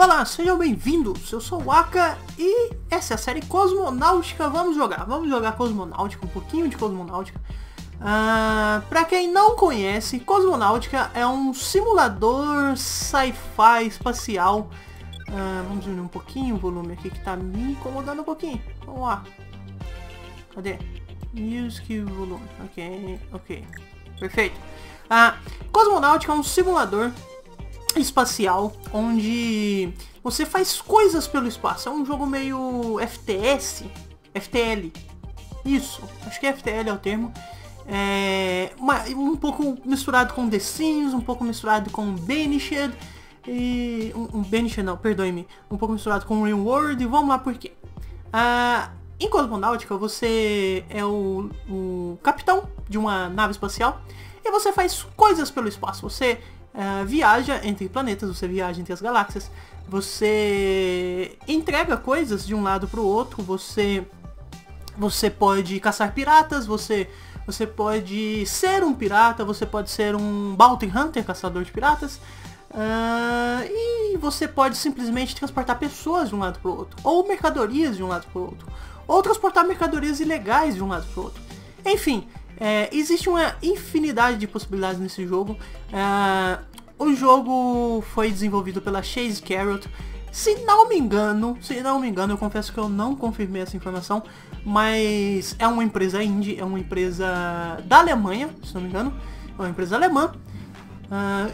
Olá, sejam bem-vindos, eu sou o Waka e essa é a série Cosmonautica. Vamos jogar Cosmonautica, um pouquinho de Cosmonautica. Pra quem não conhece, Cosmonautica é um simulador sci-fi espacial. Vamos diminuir um pouquinho o volume aqui que tá me incomodando um pouquinho. Vamos lá. Cadê? Music volume. Ok. Perfeito. Cosmonautica é um simulador espacial onde você faz coisas pelo espaço. É um jogo meio FTL. Isso, acho que FTL é o termo. É um pouco misturado com The Sims, um pouco misturado com Banished e... Banished não, perdoe-me. Um pouco misturado com Rimworld, e vamos lá por quê. Em Cosmonautica você é o capitão de uma nave espacial e você faz coisas pelo espaço. Você viaja entre planetas, você viaja entre as galáxias, você entrega coisas de um lado para o outro, você pode caçar piratas, você pode ser um pirata, você pode ser um bounty hunter, caçador de piratas, e você pode simplesmente transportar pessoas de um lado para o outro, ou mercadorias de um lado para o outro, ou transportar mercadorias ilegais de um lado para o outro. Enfim, existe uma infinidade de possibilidades nesse jogo. O jogo foi desenvolvido pela Chasing Carrots. Se não me engano, eu confesso que eu não confirmei essa informação, mas é uma empresa indie, é uma empresa da Alemanha, se não me engano, é uma empresa alemã.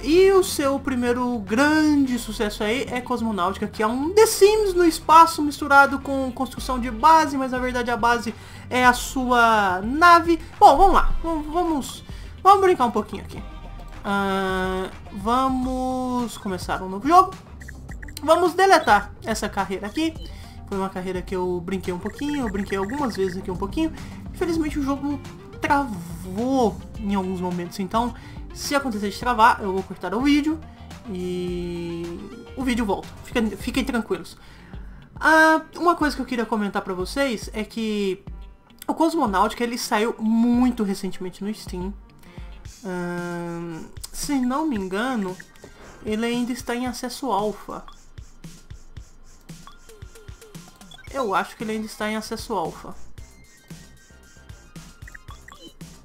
E o seu primeiro grande sucesso aí é Cosmonautica, que é um The Sims no espaço misturado com construção de base, mas na verdade a base é a sua nave. Bom, vamos lá, vamos brincar um pouquinho aqui. Vamos começar um novo jogo. Vamos deletar essa carreira aqui. Foi uma carreira que eu brinquei um pouquinho, eu brinquei algumas vezes aqui um pouquinho. Infelizmente o jogo travou em alguns momentos, então... se acontecer de travar, eu vou cortar o vídeo e o vídeo volta. Fiquem tranquilos. Uma coisa que eu queria comentar pra vocês é que o Cosmonautica ele saiu muito recentemente no Steam. Se não me engano, ele ainda está em acesso alfa. Eu acho que ele ainda está em acesso alfa.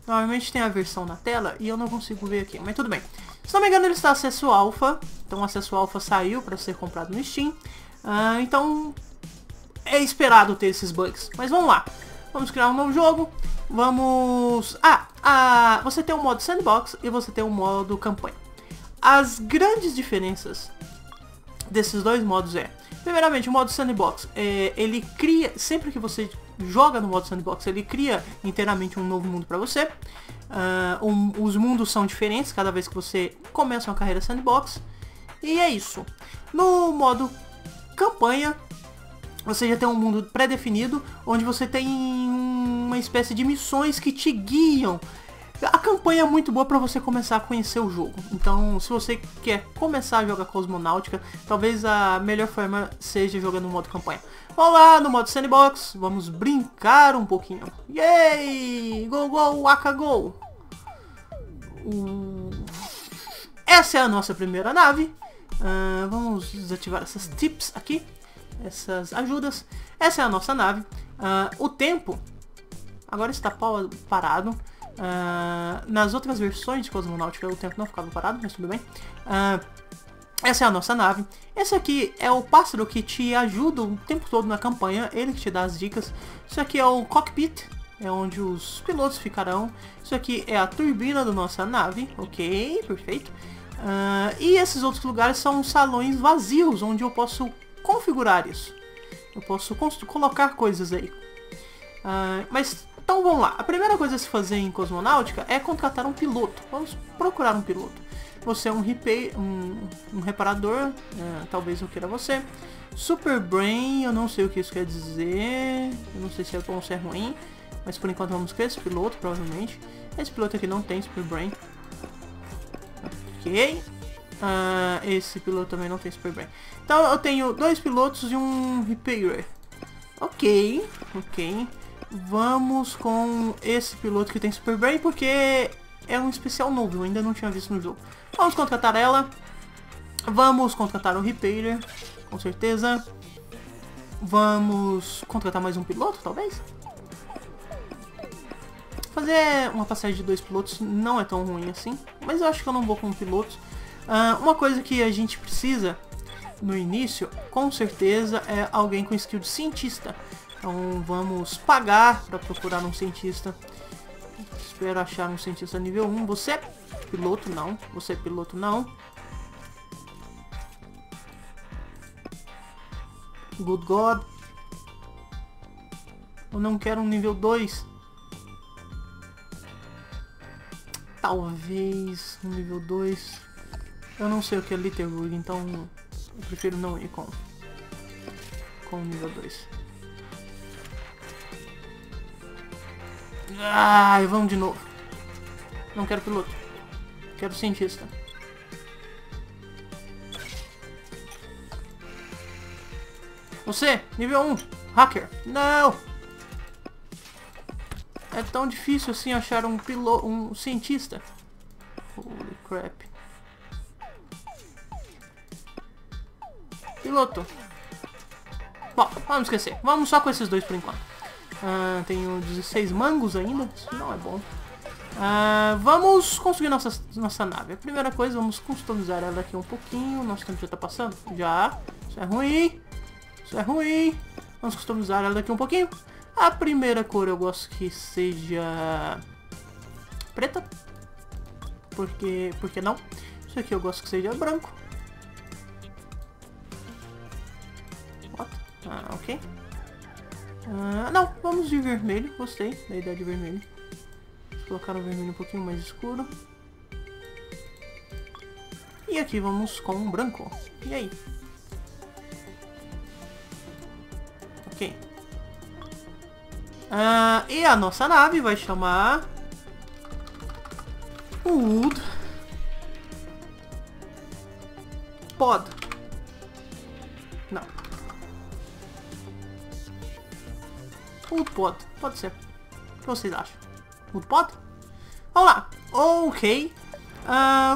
Normalmente tem a versão na tela e eu não consigo ver aqui, mas tudo bem. Se não me engano, ele está acesso alfa. Então, acesso alfa saiu para ser comprado no Steam. Então, é esperado ter esses bugs. Mas vamos lá. Vamos criar um novo jogo. Vamos... você tem o modo sandbox e você tem o modo campanha. As grandes diferenças desses dois modos é... primeiramente, o modo sandbox. Ele cria... sempre que você... joga no modo sandbox, ele cria inteiramente um novo mundo para você. Os mundos são diferentes cada vez que você começa uma carreira sandbox. E é isso. No modo campanha, você já tem um mundo pré-definido, onde você tem uma espécie de missões que te guiam. A campanha é muito boa para você começar a conhecer o jogo. Então, se você quer começar a jogar Cosmonautica, talvez a melhor forma seja jogando no modo campanha. Vamos lá, no modo sandbox, vamos brincar um pouquinho. Yay! Go, go, Waka, go! Essa é a nossa primeira nave. Vamos desativar essas tips aqui, essas ajudas. Essa é a nossa nave. O tempo agora está parado. Nas outras versões de Cosmonautica o tempo não ficava parado, mas tudo bem. Essa é a nossa nave. Esse aqui é o pássaro que te ajuda o tempo todo na campanha, ele que te dá as dicas. Isso aqui é o cockpit, é onde os pilotos ficarão. Isso aqui é a turbina da nossa nave, ok, perfeito. E esses outros lugares são salões vazios, onde eu posso configurar isso. Eu posso colocar coisas aí. Então vamos lá, a primeira coisa a se fazer em Cosmonautica é contratar um piloto. Vamos procurar um piloto. Você é um reparador, talvez eu queira você. Super Brain, eu não sei o que isso quer dizer, eu não sei se é bom ou se é ruim, mas por enquanto vamos criar esse piloto, provavelmente. Esse piloto aqui não tem Super Brain. Ok. Esse piloto também não tem Super Brain. Então eu tenho dois pilotos e um repairer. Ok. Vamos com esse piloto que tem Super Brain, porque é um especial novo, eu ainda não tinha visto no jogo. Vamos contratar ela. Vamos contratar o Repairer. com certeza. Vamos contratar mais um piloto, talvez? Fazer uma passagem de 2 pilotos não é tão ruim assim, mas eu acho que eu não vou com um piloto. Uma coisa que a gente precisa no início, com certeza, é alguém com skill de cientista. Então vamos pagar para procurar um cientista. Espero achar um cientista nível 1. Você é piloto? Não. Você é piloto? Não. Good God. Eu não quero um nível 2. Talvez um nível 2. Eu não sei o que é Litterwood, então eu prefiro não ir com nível 2. Ai, vamos de novo. Não quero piloto. Quero cientista. Você, nível 1, hacker. Não! É tão difícil assim achar um piloto, um cientista. Holy crap. Piloto. Bom, vamos esquecer. Vamos só com esses dois por enquanto. Tenho 16 mangos ainda. Isso não é bom. Vamos construir nossa nave. A primeira coisa, vamos customizar ela aqui um pouquinho. Nosso tempo já tá passando? Já. Isso é ruim. Isso é ruim. Vamos customizar ela daqui um pouquinho. A primeira cor eu gosto que seja preta. Porque não? Isso aqui eu gosto que seja branco. What? Ah, ok. Não, vamos de vermelho. Gostei da ideia de vermelho. Vamos colocar um vermelho um pouquinho mais escuro. E aqui vamos com um branco. E aí? Okay. E a nossa nave vai chamar WoodPod. Não. WoodPod. Pode ser. O que vocês acham? WoodPod? Vamos lá. Ok.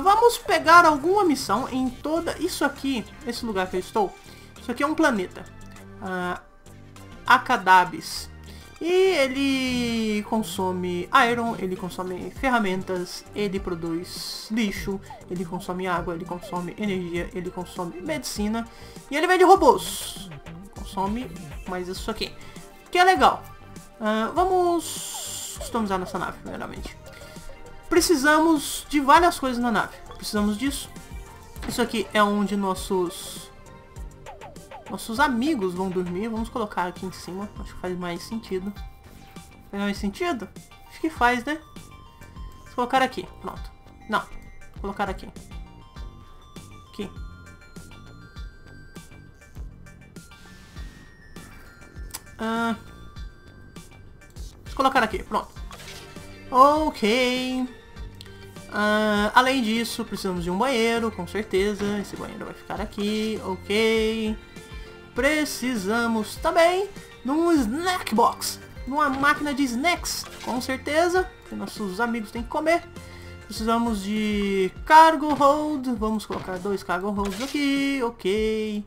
Vamos pegar alguma missão em toda... Isso aqui, esse lugar que eu estou. Isso aqui é um planeta. Acadabis. E ele consome iron, ele consome ferramentas, ele produz lixo, ele consome água, ele consome energia, ele consome medicina. E ele vende robôs. Consome mais isso aqui, que é legal. Vamos customizar nossa nave, primeiramente. Precisamos de várias coisas na nave. Precisamos disso. Isso aqui é onde nossos amigos vão dormir. Vamos colocar aqui em cima. Acho que faz mais sentido. Faz mais sentido? Acho que faz, né? Vou colocar aqui. Pronto. Não. Vou colocar aqui. Aqui. Vou colocar aqui. Pronto. Ok. Além disso, precisamos de um banheiro, com certeza. Esse banheiro vai ficar aqui. Ok. Precisamos também de um snack box, numa máquina de snacks, com certeza, que nossos amigos têm que comer. Precisamos de cargo hold, vamos colocar 2 cargo holds aqui, ok.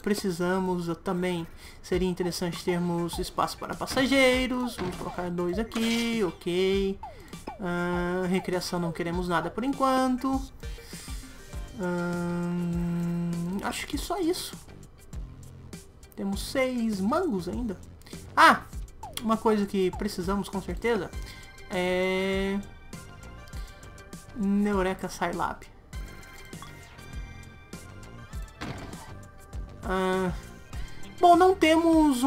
Precisamos também, seria interessante termos espaço para passageiros, vamos colocar 2 aqui, ok. Recreação não queremos nada por enquanto. Acho que só isso. Temos 6 mangos ainda. Ah, uma coisa que precisamos com certeza é Neureka Scilab. Bom, não temos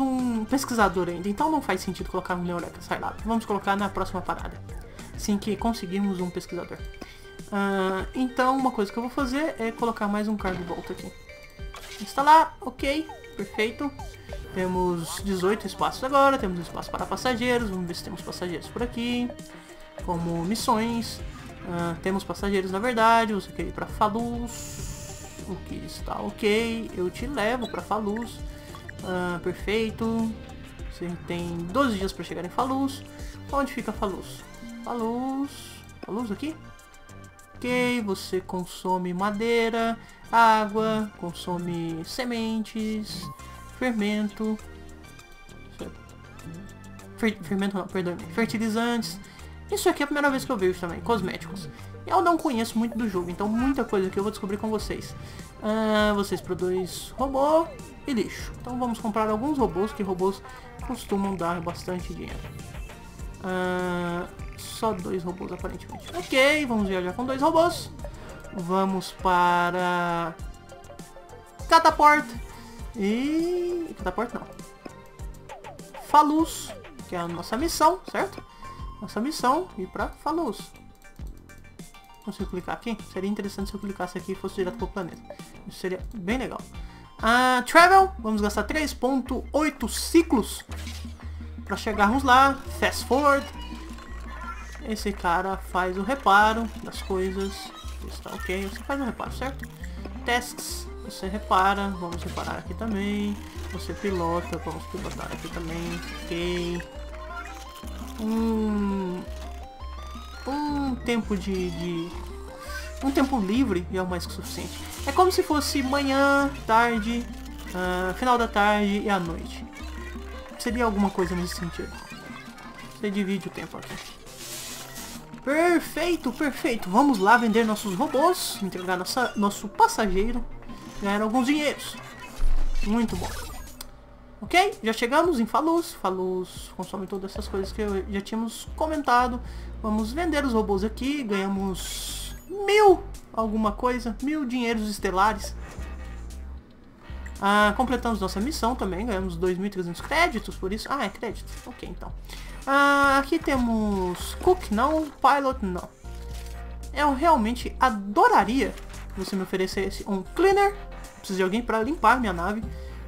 um pesquisador ainda, então não faz sentido colocar um Neureka Scilab. Vamos colocar na próxima parada, assim que conseguirmos um pesquisador. Então uma coisa que eu vou fazer é colocar mais um cargo volta aqui. Instalar, ok, perfeito. Temos 18 espaços agora, temos espaço para passageiros. Vamos ver se temos passageiros por aqui. Como missões, temos passageiros na verdade. Você quer ir para Faluz, o que está ok. Eu te levo para Faluz, perfeito. Você tem 12 dias para chegar em Faluz. Onde fica Faluz? Faluz aqui? Ok, você consome madeira, água, consome sementes, fermento... Fermento não, perdão, fertilizantes. Isso aqui é a primeira vez que eu vejo também, cosméticos. Eu não conheço muito do jogo, então muita coisa que eu vou descobrir com vocês. Vocês produzem robô e lixo. Então vamos comprar alguns robôs, que robôs costumam dar bastante dinheiro. Só 2 robôs aparentemente. Ok, vamos viajar com 2 robôs. Vamos para... Cataporta. E... Cataporta não. Faluz, que é a nossa missão, certo? Nossa missão ir para Faluz. Consigo clicar aqui? Seria interessante se eu clicasse aqui e fosse direto pro planeta. Isso seria bem legal. Travel, vamos gastar 3.8 ciclos para chegarmos lá. Fast forward. Esse cara faz o reparo das coisas. Está ok, você faz o reparo, certo? Tasks, você repara. Vamos reparar aqui também. Você pilota, vamos pilotar aqui também. Ok. Um tempo livre é o mais que suficiente. É como se fosse manhã, tarde, final da tarde e à noite. Seria alguma coisa nesse sentido. Você divide o tempo aqui. Perfeito, perfeito. Vamos lá vender nossos robôs, entregar nosso passageiro, ganhar alguns dinheiros. Muito bom. Ok, já chegamos em Faluz. Faluz consome todas essas coisas que já tínhamos comentado. Vamos vender os robôs aqui. Ganhamos 1000 alguma coisa. 1000 dinheiros estelares. Completamos nossa missão também. Ganhamos 2.300 créditos por isso. Ah, é crédito. Ok, então. Aqui temos Cook não, Pilot não. Eu realmente adoraria que você me oferecesse um Cleaner. Preciso de alguém para limpar minha nave.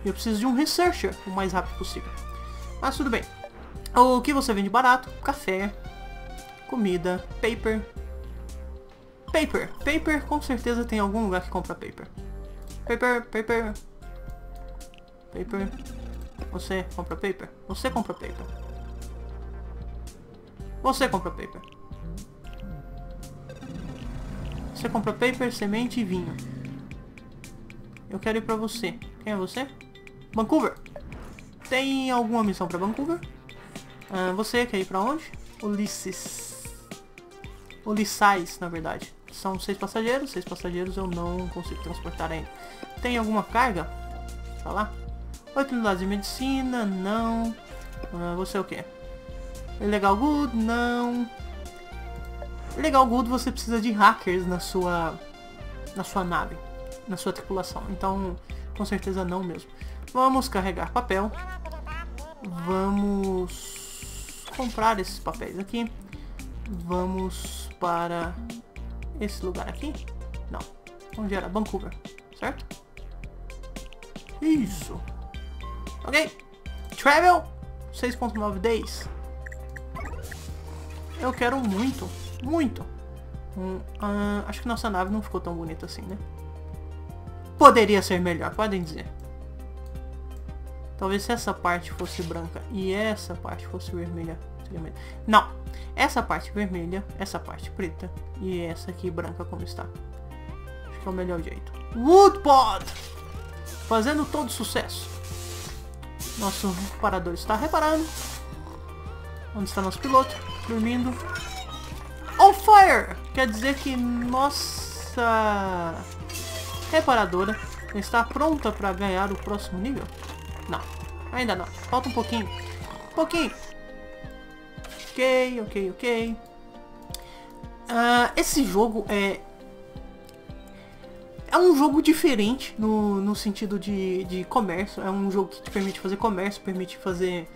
Eu preciso de um researcher o mais rápido possível. Mas tudo bem. O que você vende barato? Café, comida, paper. Paper. Paper com certeza tem algum lugar que compra paper. Paper, paper. Paper. Você compra paper? Você compra paper. Você compra paper. Você compra paper, semente e vinho. Eu quero ir pra você. Quem é você? Vancouver. Tem alguma missão para Vancouver? Você quer ir para onde? Ulisses. Ulisses, na verdade. São 6 passageiros. 6 passageiros eu não consigo transportar ainda. Tem alguma carga? Tá lá. 8 unidades de medicina. Não. Você é o quê? Legal Good? Não. Legal Good você precisa de hackers na sua nave. Na sua tripulação. Então... com certeza não mesmo. Vamos carregar papel. Vamos comprar esses papéis aqui. Vamos para esse lugar aqui. Não. Onde era? Vancouver. Certo? Isso. Ok. Travel. 6.9 days. Eu quero muito. Muito. Acho que nossa nave não ficou tão bonita assim, né? Poderia ser melhor, podem dizer. Talvez se essa parte fosse branca e essa parte fosse vermelha, seria melhor. Não. Essa parte vermelha, essa parte preta e essa aqui branca como está. Acho que é o melhor jeito. WoodPod! Fazendo todo sucesso. Nosso reparador está reparando. Onde está nosso piloto? Dormindo. On fire! Quer dizer que nossa... reparadora está pronta para ganhar o próximo nível? Não, ainda não. Falta um pouquinho. Ok, ok. Esse jogo é um jogo diferente no sentido de comércio. É um jogo que te permite fazer comércio, permite fazer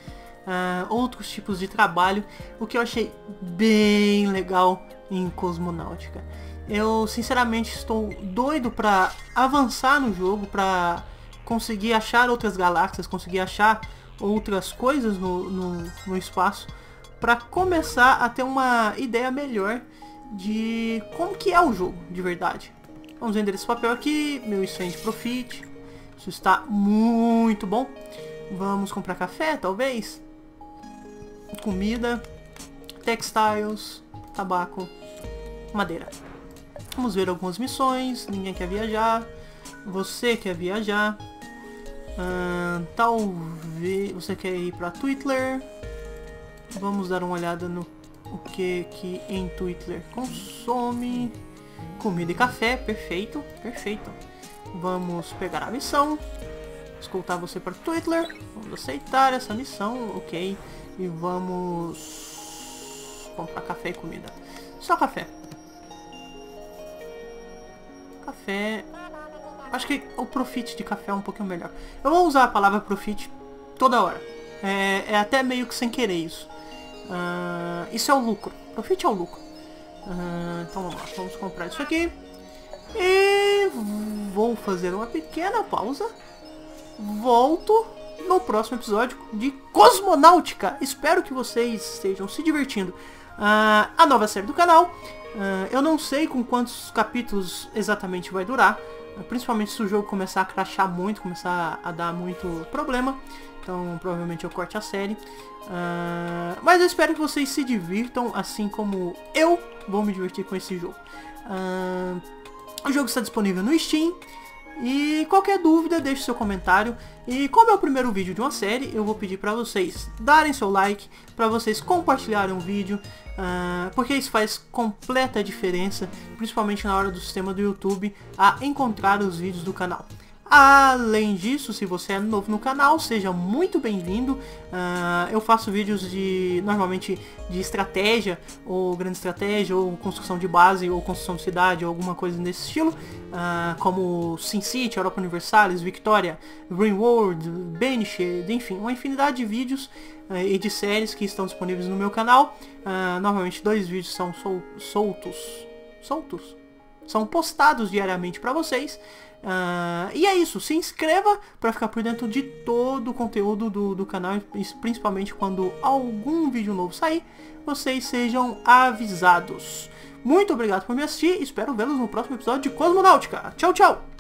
outros tipos de trabalho. O que eu achei bem legal em Cosmonautica. Eu sinceramente estou doido para avançar no jogo, para conseguir achar outras galáxias, conseguir achar outras coisas no espaço, para começar a ter uma ideia melhor de como que é o jogo de verdade. Vamos vender esse papel aqui, meu exchange profit, isso está muito bom. Vamos comprar café talvez, comida, textiles, tabaco, madeira. Vamos ver algumas missões. Ninguém quer viajar. Você quer viajar. Talvez você quer ir para Twitler. Vamos dar uma olhada no que em Twitler consome. Comida e café, perfeito, perfeito. Vamos pegar a missão. Escoltar você para Twitler. Vamos aceitar essa missão, ok. E vamos comprar café e comida. Só café. Café. Acho que o profit de café é um pouquinho melhor. Eu vou usar a palavra profit toda hora. É até meio que sem querer isso. Isso é o lucro. Profit é o lucro. Então vamos lá. Vamos comprar isso aqui. E vou fazer uma pequena pausa. Volto no próximo episódio de Cosmonautica. Espero que vocês estejam se divertindo. A nova série do canal. Eu não sei com quantos capítulos exatamente vai durar. Principalmente se o jogo começar a crashar muito, começar a dar muito problema. Então provavelmente eu corte a série. Mas eu espero que vocês se divirtam, assim como eu vou me divertir com esse jogo. O jogo está disponível no Steam. E qualquer dúvida, deixe seu comentário. E como é o primeiro vídeo de uma série, eu vou pedir para vocês darem seu like, para vocês compartilharem o vídeo, porque isso faz completa diferença, principalmente na hora do sistema do YouTube, a encontrar os vídeos do canal. Além disso, se você é novo no canal, seja muito bem-vindo. Eu faço vídeos normalmente de estratégia, ou grande estratégia, ou construção de base, ou construção de cidade, ou alguma coisa nesse estilo, como SimCity, Europa Universalis, Victoria, Rimworld, Banished, enfim, uma infinidade de vídeos e de séries que estão disponíveis no meu canal. Normalmente 2 vídeos são soltos? São postados diariamente para vocês. E é isso, se inscreva para ficar por dentro de todo o conteúdo do canal, principalmente quando algum vídeo novo sair, vocês sejam avisados. Muito obrigado por me assistir, espero vê-los no próximo episódio de Cosmonautica. Tchau, tchau!